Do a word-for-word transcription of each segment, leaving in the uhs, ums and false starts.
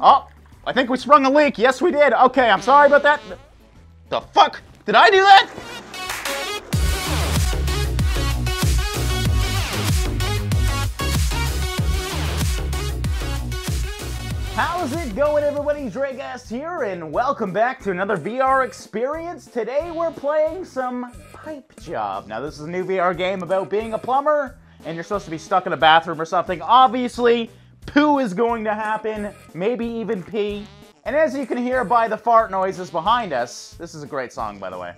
Oh, I think we sprung a leak. Yes, we did. Okay, I'm sorry about that. The fuck? Did I do that? How's it going, everybody? Draegast here, and welcome back to another V R experience. Today we're playing some Pipe Job. Now, this is a new V R game about being a plumber, and you're supposed to be stuck in a bathroom or something. Obviously, poo is going to happen, maybe even pee. And as you can hear by the fart noises behind us, this is a great song, by the way.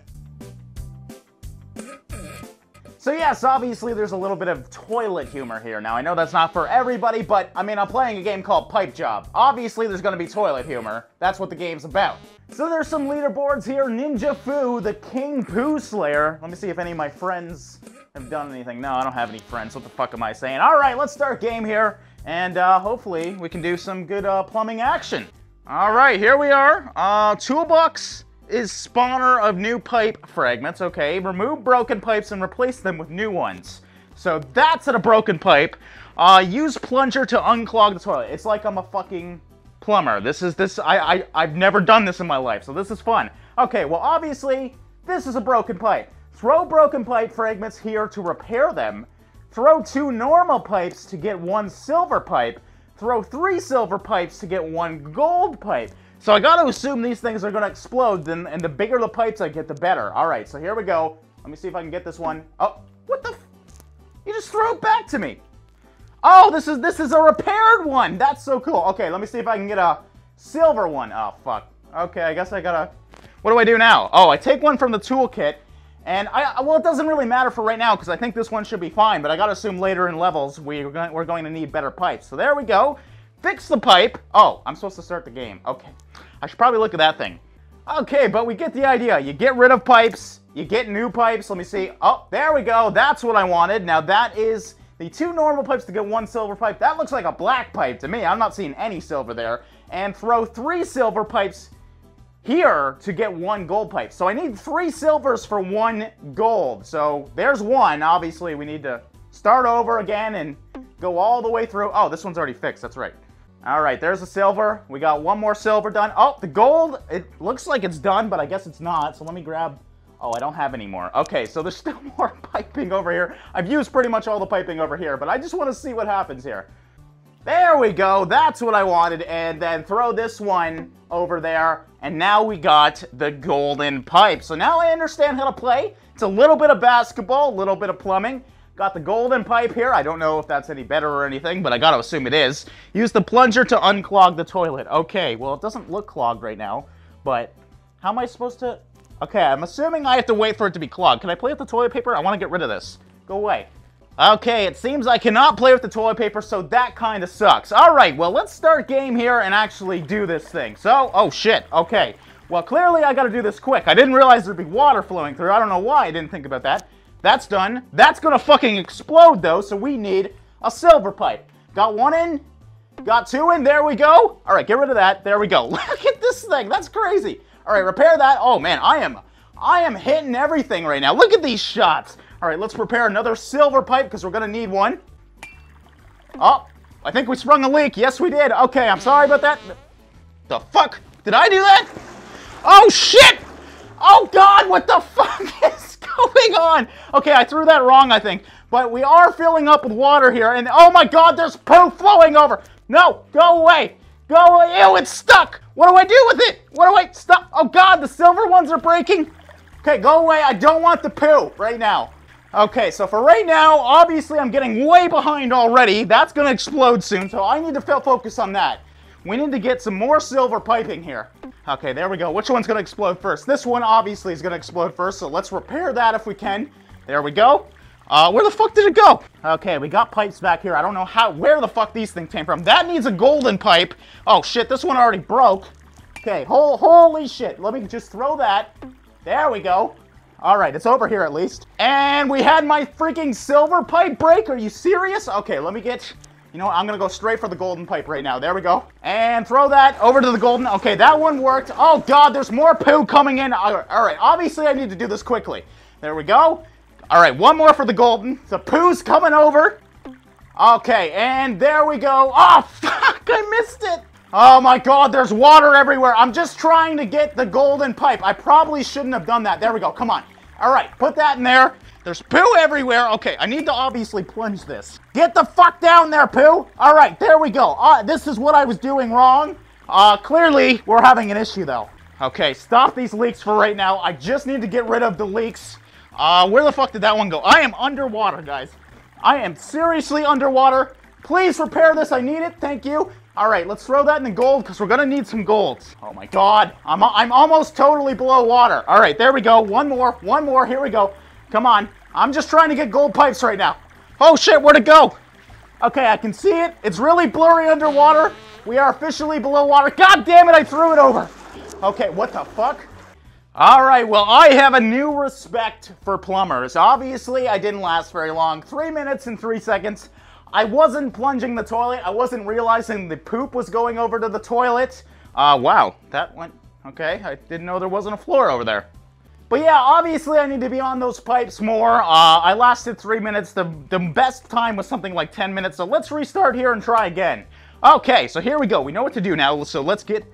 So yes, obviously there's a little bit of toilet humor here. Now, I know that's not for everybody, but I mean, I'm playing a game called Pipe Job. Obviously there's gonna be toilet humor. That's what the game's about. So there's some leaderboards here. Ninja Foo, the King Poo Slayer. Let me see if any of my friends have done anything. No, I don't have any friends. What the fuck am I saying? All right, let's start game here. And uh, hopefully we can do some good uh, plumbing action. All right, here we are. Uh, toolbox is spawner of new pipe fragments. Okay, remove broken pipes and replace them with new ones. So that's a broken pipe. Uh, use plunger to unclog the toilet. It's like I'm a fucking plumber. This is this. I, I I've never done this in my life, so this is fun. Okay, well obviously this is a broken pipe. Throw broken pipe fragments here to repair them. Throw two normal pipes to get one silver pipe. Throw three silver pipes to get one gold pipe. So I gotta assume these things are gonna explode, and, and the bigger the pipes I get, the better. All right, so here we go. Let me see if I can get this one. Oh, what the f? You just threw it back to me. Oh, this is this is a repaired one. That's so cool. Okay, let me see if I can get a silver one. Oh, fuck. Okay, I guess I gotta, what do I do now? Oh, I take one from the toolkit. And I, well, it doesn't really matter for right now because I think this one should be fine, but I gotta assume later in levels we're going, we're going to need better pipes. So there we go. Fix the pipe. Oh, I'm supposed to start the game. Okay. I should probably look at that thing. Okay, but we get the idea. You get rid of pipes, you get new pipes. Let me see. Oh, there we go. That's what I wanted. Now that is the two normal pipes to get one silver pipe. That looks like a black pipe to me. I'm not seeing any silver there. And throw three silver pipes here to get one gold pipe. So I need three silvers for one gold. So there's one. Obviously, we need to start over again and go all the way through. Oh, this one's already fixed. That's right. All right, there's a silver. We got one more silver done. Oh, the gold. It looks like it's done, but I guess it's not. So let me grab. Oh, I don't have any more. Okay, so there's still more piping over here. I've used pretty much all the piping over here, but I just want to see what happens here. There we go, that's what I wanted, and then throw this one over there, and now we got the golden pipe. So now I understand how to play. It's a little bit of basketball, a little bit of plumbing. Got the golden pipe here. I don't know if that's any better or anything, but I gotta assume it is. Use the plunger to unclog the toilet. Okay, well, it doesn't look clogged right now, but how am I supposed to? Okay, I'm assuming I have to wait for it to be clogged. Can I play with the toilet paper? I wanna get rid of this. Go away. Okay, it seems I cannot play with the toilet paper, so that kind of sucks. All right, well, let's start game here and actually do this thing. So, oh shit, okay. Well, clearly I gotta do this quick. I didn't realize there'd be water flowing through. I don't know why I didn't think about that. That's done. That's gonna fucking explode, though, so we need a silver pipe. Got one in, got two in, there we go. All right, get rid of that, there we go. Look at this thing, that's crazy. All right, repair that. Oh man, I am, I am hitting everything right now. Look at these shots. All right, let's prepare another silver pipe because we're gonna need one. Oh, I think we sprung a leak. Yes, we did. Okay, I'm sorry about that. The fuck? Did I do that? Oh, shit! Oh, God, what the fuck is going on? Okay, I threw that wrong, I think. But we are filling up with water here, and oh, my God, there's poo flowing over. No, go away. Go away. Ew, it's stuck. What do I do with it? What do I... Stop. Oh, God, the silver ones are breaking. Okay, go away. I don't want the poo right now. Okay, so for right now, obviously I'm getting way behind already. That's gonna explode soon, so I need to focus on that. We need to get some more silver piping here. Okay, there we go. Which one's gonna explode first? This one obviously is gonna explode first, so let's repair that if we can. There we go. Uh, where the fuck did it go? Okay, we got pipes back here. I don't know how, where the fuck these things came from. That needs a golden pipe. Oh shit, this one already broke. Okay, ho- holy shit. Let me just throw that. There we go. All right, it's over here at least. And we had my freaking silver pipe break. Are you serious? Okay, let me get, you know what, I'm gonna go straight for the golden pipe right now. There we go. And throw that over to the golden. Okay, that one worked. Oh God, there's more poo coming in. All right, obviously I need to do this quickly. There we go. All right, one more for the golden. The poo's coming over. Okay, and there we go. Oh, fuck, I missed it. Oh my God, there's water everywhere. I'm just trying to get the golden pipe. I probably shouldn't have done that. There we go, come on. All right, put that in there. There's poo everywhere. Okay, I need to obviously plunge this. Get the fuck down there, poo. All right, there we go. Uh, this is what I was doing wrong. Uh, clearly, we're having an issue though. Okay, stop these leaks for right now. I just need to get rid of the leaks. Uh, where the fuck did that one go? I am underwater, guys. I am seriously underwater. Please repair this. I need it. Thank you. All right, let's throw that in the gold because we're going to need some gold. Oh, my God. I'm, I'm almost totally below water. All right, there we go. One more. One more. Here we go. Come on. I'm just trying to get gold pipes right now. Oh, shit. Where'd it go? Okay, I can see it. It's really blurry underwater. We are officially below water. God damn it. I threw it over. Okay, what the fuck? All right, well, I have a new respect for plumbers. Obviously, I didn't last very long. Three minutes and three seconds. I wasn't plunging the toilet. I wasn't realizing the poop was going over to the toilet. Uh, wow, that went, okay. I didn't know there wasn't a floor over there. But yeah, obviously, I need to be on those pipes more. Uh, I lasted three minutes. The, the best time was something like ten minutes. So let's restart here and try again. Okay, so here we go. We know what to do now, so let's get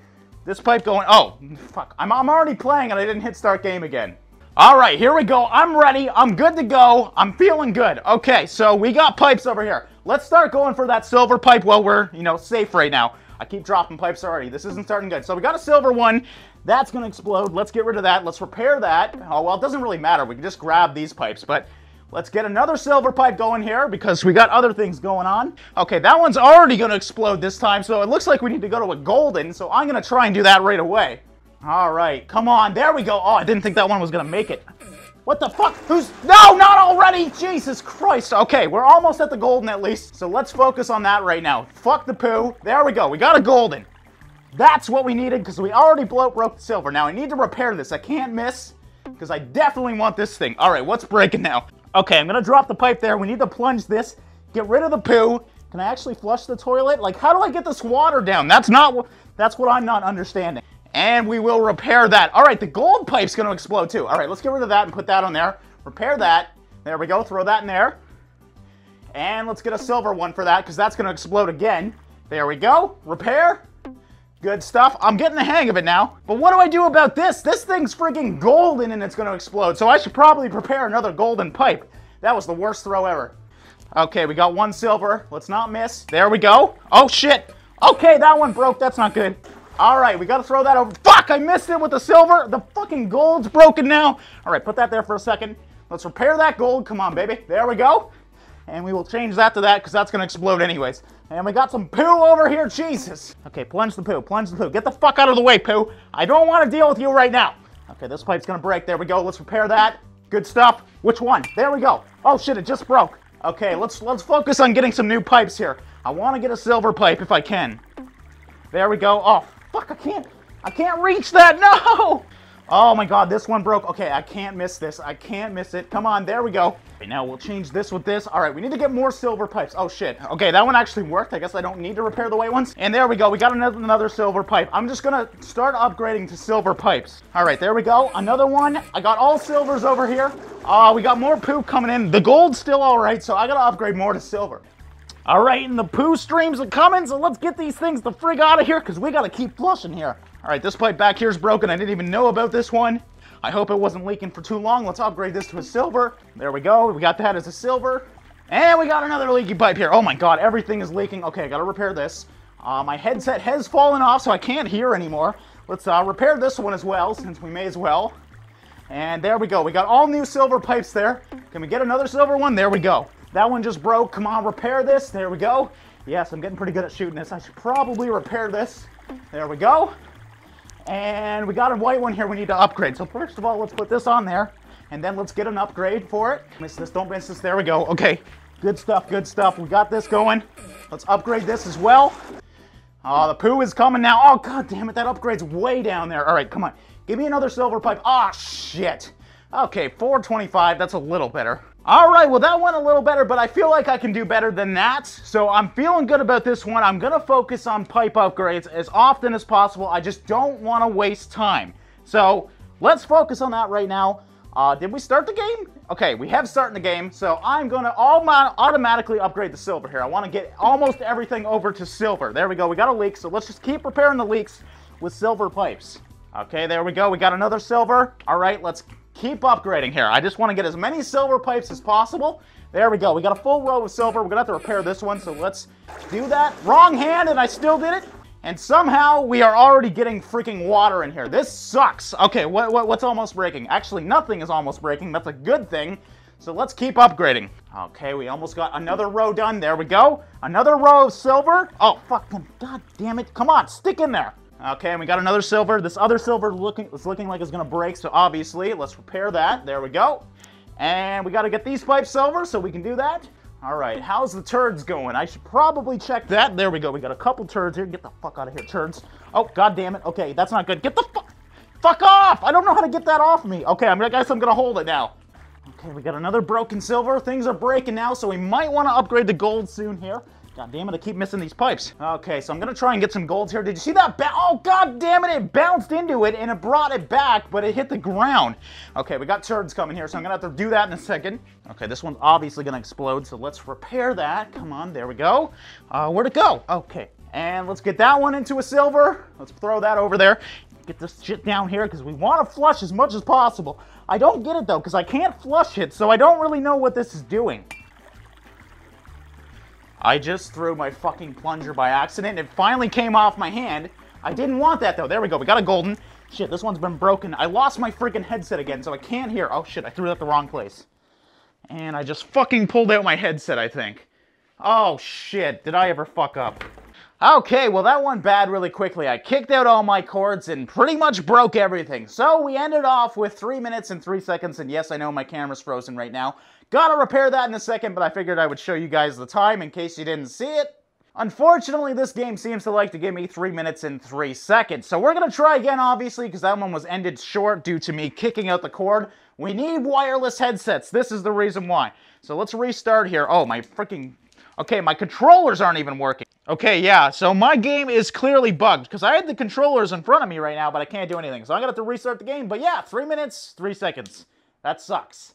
this pipe going. Oh, fuck. I'm, I'm already playing and I didn't hit start game again. All right, here we go. I'm ready. I'm good to go. I'm feeling good. Okay, so we got pipes over here. Let's start going for that silver pipe while we're, you know, safe right now. I keep dropping pipes already. This isn't starting good. So we got a silver one. That's going to explode. Let's get rid of that. Let's repair that. Oh, well, it doesn't really matter. We can just grab these pipes, but let's get another silver pipe going here because we got other things going on. Okay, that one's already going to explode this time, so it looks like we need to go to a golden, so I'm going to try and do that right away. All right, come on. There we go. Oh, I didn't think that one was going to make it. What the fuck? Who's... No, not already! Jesus Christ. Okay, we're almost at the golden at least, so let's focus on that right now. Fuck the poo. There we go. We got a golden. That's what we needed because we already broke the silver. Now, I need to repair this. I can't miss because I definitely want this thing. All right, what's breaking now? Okay, I'm gonna drop the pipe there. We need to plunge this, get rid of the poo. Can I actually flush the toilet? Like, how do I get this water down? That's not, that's what I'm not understanding. And we will repair that. All right, the gold pipe's gonna explode too. All right, let's get rid of that and put that on there. Repair that. There we go, throw that in there. And let's get a silver one for that because that's gonna explode again. There we go, repair. Good stuff. I'm getting the hang of it now. But what do I do about this? This thing's freaking golden and it's going to explode. So I should probably prepare another golden pipe. That was the worst throw ever. Okay, we got one silver. Let's not miss. There we go. Oh, shit. Okay, that one broke. That's not good. All right, we got to throw that over. Fuck, I missed it with the silver. The fucking gold's broken now. All right, put that there for a second. Let's repair that gold. Come on, baby. There we go. And we will change that to that because that's going to explode anyways. And we got some poo over here. Jesus. Okay, plunge the poo. Plunge the poo. Get the fuck out of the way, poo. I don't want to deal with you right now. Okay, this pipe's going to break. There we go. Let's repair that. Good stuff. Which one? There we go. Oh, shit. It just broke. Okay, let's let's focus on getting some new pipes here. I want to get a silver pipe if I can. There we go. Oh, fuck. I can't. I can't reach that. No. Oh, my God. This one broke. Okay, I can't miss this. I can't miss it. Come on. There we go. Okay, now we'll change this with this. All right, we need to get more silver pipes. Oh, shit. Okay, that one actually worked. I guess I don't need to repair the white ones. And there we go. We got another silver pipe. I'm just going to start upgrading to silver pipes. All right, there we go. Another one. I got all silvers over here. Uh, we got more poo coming in. The gold's still all right, so I got to upgrade more to silver. All right, and the poo streams are coming, so let's get these things the frig out of here because we got to keep flushing here. All right, this pipe back here is broken. I didn't even know about this one. I hope it wasn't leaking for too long. Let's upgrade this to a silver. There we go. We got that as a silver. And we got another leaky pipe here. Oh my God, everything is leaking. Okay, I got to repair this. Uh, my headset has fallen off, so I can't hear anymore. Let's uh, repair this one as well, since we may as well. And there we go. We got all new silver pipes there. Can we get another silver one? There we go. That one just broke. Come on, repair this. There we go. Yes, I'm getting pretty good at shooting this. I should probably repair this. There we go. And we got a white one here we need to upgrade. So first of all, let's put this on there. And then let's get an upgrade for it. Miss this, don't miss this. There we go. Okay, good stuff, good stuff. We got this going. Let's upgrade this as well. Oh, the poo is coming now. Oh, God damn it, that upgrade's way down there. All right, come on. Give me another silver pipe. Ah, shit. Okay, four twenty-five, that's a little better. All right, well, that went a little better, but I feel like I can do better than that. So I'm feeling good about this one. I'm going to focus on pipe upgrades as often as possible. I just don't want to waste time. So let's focus on that right now. Uh, did we start the game? Okay, we have started the game, so I'm gonna all my automatically upgrade the silver here. I want to get almost everything over to silver. There we go, we got a leak, so let's just keep repairing the leaks with silver pipes. Okay, there we go, we got another silver. All right, let's keep upgrading here. I just want to get as many silver pipes as possible. There we go, we got a full row of silver. We're gonna have to repair this one, so let's do that. Wrong hand, and I still did it. And somehow we are already getting freaking water in here. This sucks. Okay, what, what, what's almost breaking? Actually, nothing is almost breaking. That's a good thing. So let's keep upgrading. Okay, we almost got another row done. There we go. Another row of silver. Oh, fucking god damn it. Come on, stick in there. Okay, and we got another silver. This other silver looking, it's looking like it's gonna break, so obviously, let's repair that. There we go. And we gotta get these pipes silver so we can do that. All right, how's the turds going? I should probably check that. There we go, we got a couple turds here. Get the fuck out of here, turds. Oh, god damn it. Okay, that's not good. Get the fuck fuck off! I don't know how to get that off me. Okay, I'm, I guess I'm gonna hold it now. Okay, we got another broken silver. Things are breaking now, so we might wanna upgrade to gold soon here. God damn it, I keep missing these pipes. Okay, so I'm gonna try and get some golds here. Did you see that? Oh, god damn it, it bounced into it and it brought it back, but it hit the ground. Okay, we got turds coming here, so I'm gonna have to do that in a second. Okay, this one's obviously gonna explode, so let's repair that. Come on, there we go. Uh, where'd it go? Okay, and let's get that one into a silver. Let's throw that over there. Get this shit down here, because we want to flush as much as possible. I don't get it though, because I can't flush it, so I don't really know what this is doing. I just threw my fucking plunger by accident, and it finally came off my hand. I didn't want that, though. There we go. We got a golden. Shit, this one's been broken. I lost my freaking headset again, so I can't hear. Oh, shit, I threw that the wrong place. And I just fucking pulled out my headset, I think. Oh, shit. Did I ever fuck up? Okay, well, that went bad really quickly. I kicked out all my cords and pretty much broke everything. So we ended off with three minutes and three seconds, and yes, I know my camera's frozen right now. Gotta repair that in a second, but I figured I would show you guys the time in case you didn't see it. Unfortunately, this game seems to like to give me three minutes and three seconds. So we're gonna try again, obviously, because that one was ended short due to me kicking out the cord. We need wireless headsets. This is the reason why. So let's restart here. Oh, my freaking... Okay, my controllers aren't even working. Okay, yeah, so my game is clearly bugged, because I had the controllers in front of me right now, but I can't do anything, so I'm gonna have to restart the game. But yeah, three minutes, three seconds. That sucks.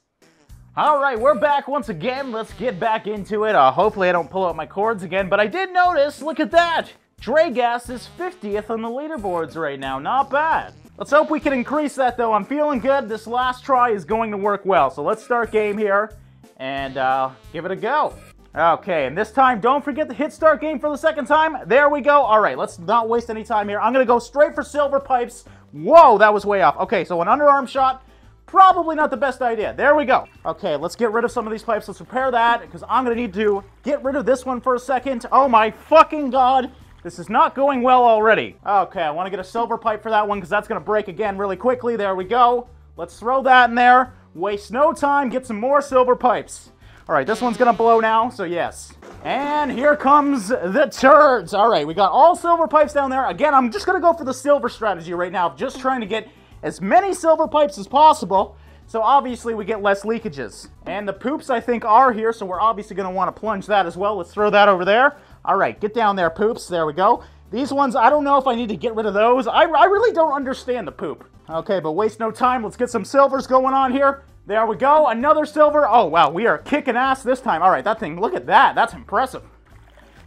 All right, we're back once again. Let's get back into it. Uh, hopefully I don't pull out my cords again, but I did notice, look at that! Draegast is fiftieth on the leaderboards right now, not bad. Let's hope we can increase that, though. I'm feeling good. This last try is going to work well, so let's start game here and uh, give it a go. Okay, and this time, don't forget to hit start game for the second time. There we go. All right, let's not waste any time here. I'm gonna go straight for silver pipes. Whoa, that was way off. Okay, so an underarm shot, probably not the best idea. There we go. Okay, let's get rid of some of these pipes. Let's repair that, because I'm gonna need to get rid of this one for a second. Oh my fucking god. This is not going well already. Okay, I wanna get a silver pipe for that one, because that's gonna break again really quickly. There we go. Let's throw that in there. Waste no time, get some more silver pipes. All right, this one's gonna blow now, so yes. And here comes the turds. All right, we got all silver pipes down there. Again, I'm just gonna go for the silver strategy right now, just trying to get as many silver pipes as possible, so obviously we get less leakages. And the poops, I think, are here, so we're obviously gonna wanna plunge that as well. Let's throw that over there. All right, get down there, poops. There we go. These ones, I don't know if I need to get rid of those. I, I really don't understand the poop. Okay, but waste no time. Let's get some silvers going on here. There we go, another silver. Oh, wow, we are kicking ass this time. All right, that thing, look at that. That's impressive.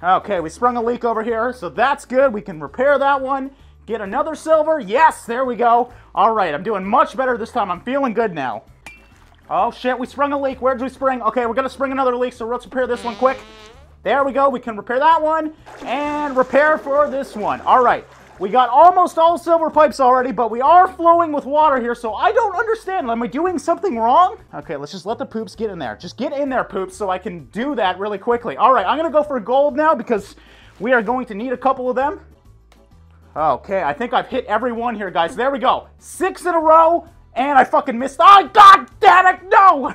Okay, we sprung a leak over here, so that's good. We can repair that one. Get another silver. Yes, there we go. All right, I'm doing much better this time. I'm feeling good now. Oh, shit, we sprung a leak. Where'd we spring? Okay, we're going to spring another leak, so let's repair this one quick. There we go. We can repair that one and repair for this one. All right. We got almost all silver pipes already, but we are flowing with water here, so I don't understand. Am I doing something wrong? Okay, let's just let the poops get in there. Just get in there, poops, so I can do that really quickly. All right, I'm going to go for gold now because we are going to need a couple of them. Okay, I think I've hit every one here, guys. There we go. Six in a row, and I fucking missed. Oh, god damn it, no!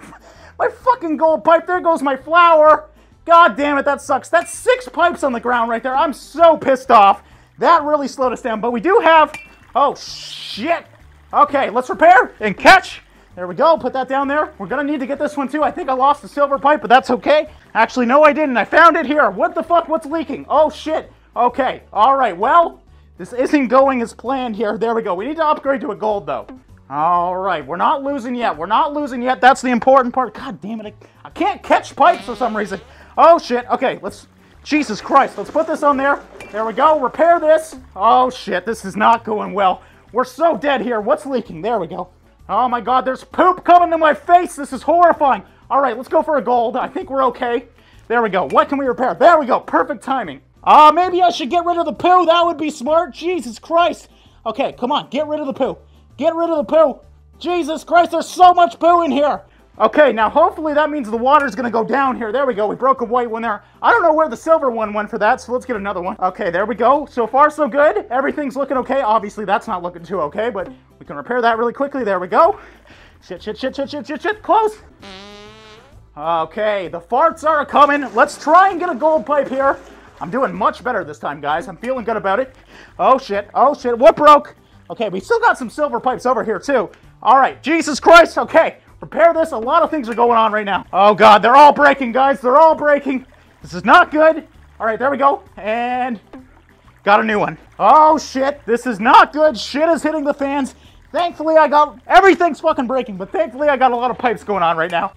My fucking gold pipe. There goes my flower. God damn it, that sucks. That's six pipes on the ground right there. I'm so pissed off. That really slowed us down, but we do have... Oh, shit! Okay, let's repair and catch! There we go, put that down there. We're gonna need to get this one too. I think I lost the silver pipe, but that's okay. Actually, no, I didn't. I found it here. What the fuck? What's leaking? Oh, shit. Okay, alright, well, this isn't going as planned here. There we go. We need to upgrade to a gold, though. All right, we're not losing yet. We're not losing yet. That's the important part. God damn it. I, I can't catch pipes for some reason. Oh, shit. Okay, let's... Jesus Christ. Let's put this on there. There we go. Repair this. Oh, shit. This is not going well. We're so dead here. What's leaking? There we go. Oh, my God. There's poop coming to my face. This is horrifying. All right, let's go for a gold. I think we're okay. There we go. What can we repair? There we go. Perfect timing. Ah, uh, maybe I should get rid of the poo. That would be smart. Jesus Christ. Okay, come on. Get rid of the poo. Get rid of the poo. Jesus Christ, there's so much poo in here. Okay, now hopefully that means the water's going to go down here. There we go. We broke a white one there. I don't know where the silver one went for that, so let's get another one. Okay, there we go. So far, so good. Everything's looking okay. Obviously, that's not looking too okay, but we can repair that really quickly. There we go. Shit, shit, shit, shit, shit, shit, shit. Close. Okay, the farts are coming. Let's try and get a gold pipe here. I'm doing much better this time, guys. I'm feeling good about it. Oh, shit. Oh, shit. What broke? Okay, we still got some silver pipes over here, too. All right. Jesus Christ. Okay. Repair this. A lot of things are going on right now. Oh, God. They're all breaking, guys. They're all breaking. This is not good. All right. There we go. And got a new one. Oh, shit. This is not good. Shit is hitting the fans. Thankfully, I got... Everything's fucking breaking, but thankfully, I got a lot of pipes going on right now.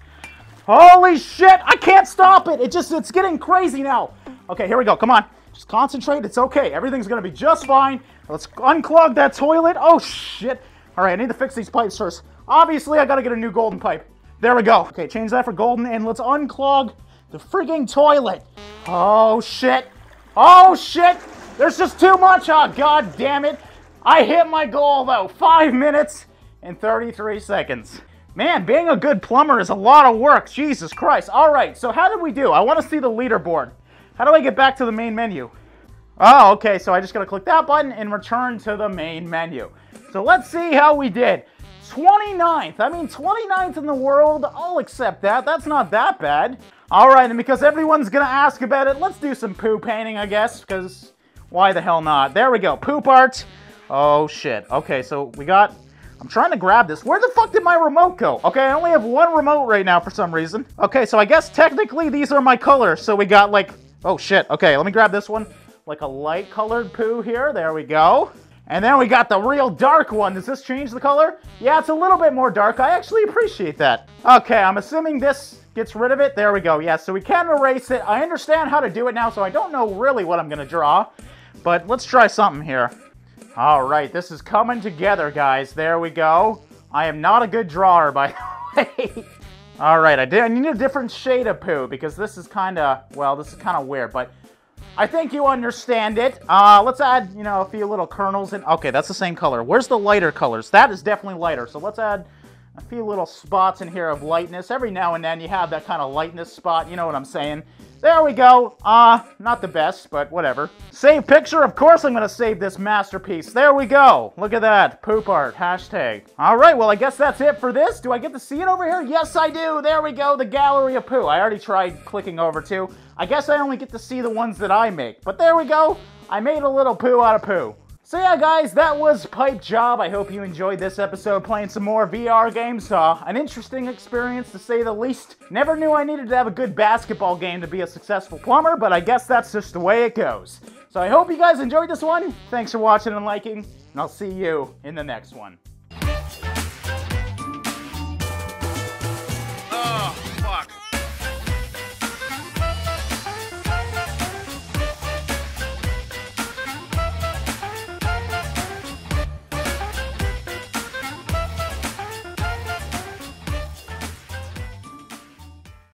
Holy shit. I can't stop it. It just... It's getting crazy now. Okay, here we go. Come on. Just concentrate. It's okay. Everything's going to be just fine. Let's unclog that toilet. Oh, shit. All right, I need to fix these pipes first. Obviously, I got to get a new golden pipe. There we go. Okay, change that for golden, and let's unclog the freaking toilet. Oh, shit. Oh, shit. There's just too much. Oh, God damn it. I hit my goal, though. five minutes and thirty-three seconds. Man, being a good plumber is a lot of work. Jesus Christ. All right, so how did we do? I want to see the leaderboard. How do I get back to the main menu? Oh, okay, so I just gotta click that button and return to the main menu. So let's see how we did. twenty-ninth, I mean twenty-ninth in the world, I'll accept that, that's not that bad. All right, and because everyone's gonna ask about it, let's do some poo painting, I guess, because why the hell not? There we go, poop art. Oh shit, okay, so we got, I'm trying to grab this. Where the fuck did my remote go? Okay, I only have one remote right now for some reason. Okay, so I guess technically these are my colors, so we got like, oh shit, okay, let me grab this one. Like a light colored poo here, there we go. And then we got the real dark one. Does this change the color? Yeah, it's a little bit more dark. I actually appreciate that. Okay, I'm assuming this gets rid of it. There we go, yeah, so we can erase it. I understand how to do it now, so I don't know really what I'm gonna draw, but let's try something here. All right, this is coming together, guys. There we go. I am not a good drawer, by the way. All right, I did. I need a different shade of poo because this is kind of, well, this is kind of weird, but I think you understand it. Uh, let's add, you know, a few little kernels in. Okay, that's the same color. Where's the lighter colors? That is definitely lighter. So let's add a few little spots in here of lightness. Every now and then you have that kind of lightness spot. You know what I'm saying? There we go. Uh, not the best, but whatever. Save picture. Of course I'm going to save this masterpiece. There we go. Look at that. Poop art. Hashtag. All right. Well, I guess that's it for this. Do I get to see it over here? Yes, I do. There we go. The gallery of poo. I already tried clicking over too. I guess I only get to see the ones that I make. But there we go. I made a little poo out of poo. So yeah, guys, that was Pipe Job. I hope you enjoyed this episode playing some more V R games. Uh, an interesting experience, to say the least. Never knew I needed to have a good basketball game to be a successful plumber, but I guess that's just the way it goes. So I hope you guys enjoyed this one. Thanks for watching and liking, and I'll see you in the next one.